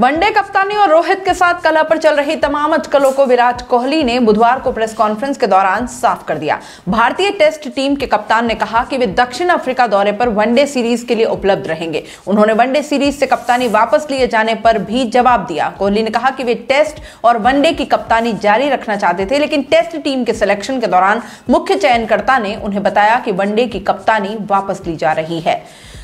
One day कप्तानी और रोहित के साथ कला पर चल रही तमाम अटकलों को विराट कोहली ने बुधवार को प्रेस कॉन्फ्रेंस के दौरान साफ कर दिया। भारतीय टेस्ट टीम के कप्तान ने कहा कि वे दक्षिण अफ्रीका दौरे पर वनडे सीरीज के लिए उपलब्ध रहेंगे। उन्होंने वनडे सीरीज से कप्तानी वापस लिए जाने पर भी जवाब दिया। कोहली ने कहा कि वे टेस्ट और वनडे की कप्तानी जारी रखना चाहते थे, लेकिन टेस्ट टीम के सिलेक्शन के दौरान मुख्य चयनकर्ता ने उन्हें बताया कि वनडे की कप्तानी वापस ली जा रही है।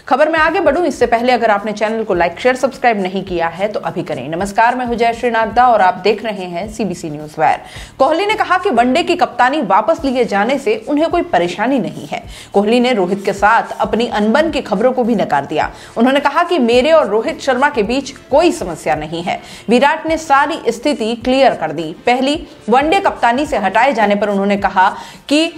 खबर में आगे बढ़ूं इससे पहले अगर आपने चैनल को लाइक शेयर सब्सक्राइब नहीं किया है तो अभी करें। नमस्कार, मैं हूं जय श्रीनाथ दा और आप देख रहे हैं सीबीसी न्यूज वायर। कोहली ने कहा कि वनडे की कप्तानी वापस लिए जाने से उन्हें कोई परेशानी नहीं है। कोहली ने रोहित के साथ अपनी अनबन की खबरों को भी नकार दिया। उन्होंने कहा कि मेरे और रोहित शर्मा के बीच कोई समस्या नहीं है। विराट ने सारी स्थिति क्लियर कर दी। पहली वनडे कप्तानी से हटाए जाने पर उन्होंने कहा कि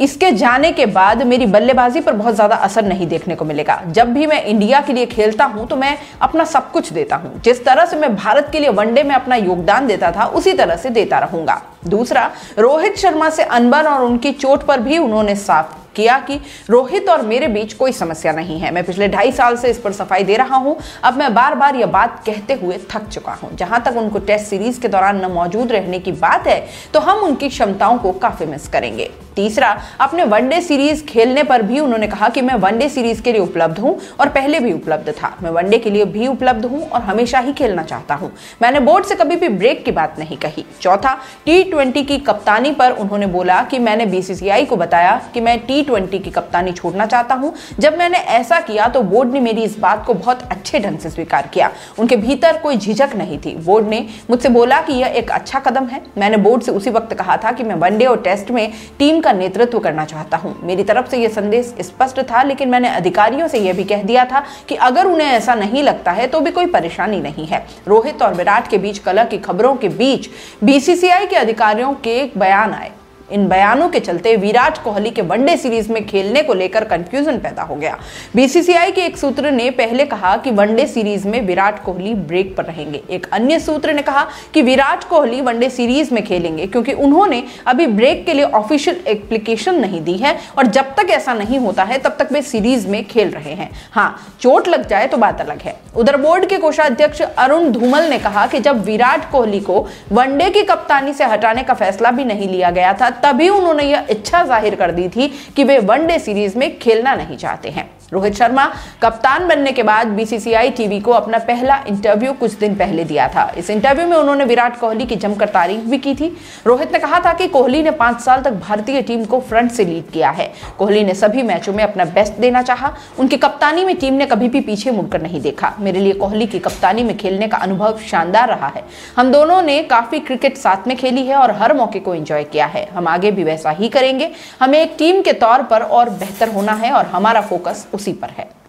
इसके जाने के बाद मेरी बल्लेबाजी पर बहुत ज़्यादा असर नहीं देखने को मिलेगा। जब भी मैं इंडिया के लिए खेलता हूं तो मैं अपना सब कुछ देता हूं। जिस तरह से मैं भारत के लिए वनडे में अपना योगदान देता था उसी तरह से देता रहूंगा। दूसरा, रोहित शर्मा से अनबन और उनकी चोट पर भी उन्होंने साफ किया कि रोहित और मेरे बीच कोई समस्या नहीं है। मैं पिछले 2.5 साल से इस पर सफाई दे रहा हूं। अब मैं बार-बार यह बात कहते हुए थक चुका हूं। जहां तक उनको टेस्ट सीरीज के दौरान न मौजूद रहने की बात है तो हम उनकी क्षमताओं को काफी मिस करेंगे। तीसरा, अपने वनडे सीरीज खेलने पर भी उन्होंने कहा कि मैं वनडे सीरीज के लिए उपलब्ध हूं और पहले भी उपलब्ध था। मैं वनडे के लिए भी उपलब्ध हूं और हमेशा ही खेलना चाहता हूं। मैंने बोर्ड से कभी भी ब्रेक की बात नहीं कही। चौथा, T20 की कप्तानी पर उन्होंने बोला कि मैंने बीसीसीआई को बताया कि मैं T20 की कप्तानी छोड़ना चाहता हूं। जब मैंने ऐसा किया तो बोर्ड ने मेरी इस बात को बहुत अच्छे ढंग से स्वीकार किया। उनके भीतर कोई झिझक नहीं थी। बोर्ड ने मुझसे बोला कि यह एक अच्छा कदम है। मैंने बोर्ड से उसी वक्त कहा था कि मैं वनडे और टेस्ट में टीम का नेतृत्व करना चाहता हूं। मेरी तरफ से यह संदेश स्पष्ट था, लेकिन मैंने अधिकारियों से यह भी कह दिया था कि अगर उन्हें ऐसा नहीं लगता है तो भी कोई परेशानी नहीं है। रोहित और विराट के बीच कलह की खबरों के बीच बीसीसीआई के अधिकारियों के एक बयान आए। इन बयानों के चलते विराट कोहली के वनडे सीरीज में खेलने को लेकर कंफ्यूजन पैदा हो गया। बीसीसीआई के एक सूत्र ने पहले कहा कि वनडे सीरीज में विराट कोहली ब्रेक पर रहेंगे। एक अन्य सूत्र ने कहा कि विराट कोहली वनडे सीरीज में खेलेंगे क्योंकि उन्होंने अभी ब्रेक के लिए ऑफिशियल एप्लीकेशन नहीं दी है और जब तक ऐसा नहीं होता है तब तक वे सीरीज में खेल रहे हैं। हाँ, चोट लग जाए तो बात अलग है। उधर बोर्ड के कोषाध्यक्ष अरुण धूमल ने कहा कि जब विराट कोहली को वनडे की कप्तानी से हटाने का फैसला भी नहीं लिया गया था तभी उन्होंने यह इच्छा जाहिर कर दी थी कि वे वनडे सीरीज में खेलना नहीं चाहते हैं। रोहित शर्मा कप्तान बनने के बाद बीसीसीआई टीवी को अपना पहला इंटरव्यू कुछ दिन पहले दिया था। इस इंटरव्यू में उन्होंने विराट कोहली की जमकर तारीफ भी की थी। रोहित ने कहा था कि कोहली ने 5 साल तक भारतीय टीम को फ्रंट से लीड किया है। कोहली ने सभी मैचों में अपना बेस्ट देना चाहा। उनकी कप्तानी में टीम ने कभी भी पीछे मुड़कर नहीं देखा। मेरे लिए कोहली की कप्तानी में खेलने का अनुभव शानदार रहा है। हम दोनों ने काफी क्रिकेट साथ में खेली है और हर मौके को एंजॉय किया है। हम आगे भी वैसा ही करेंगे। हमें एक टीम के तौर पर और बेहतर होना है और हमारा फोकस उसी पर है।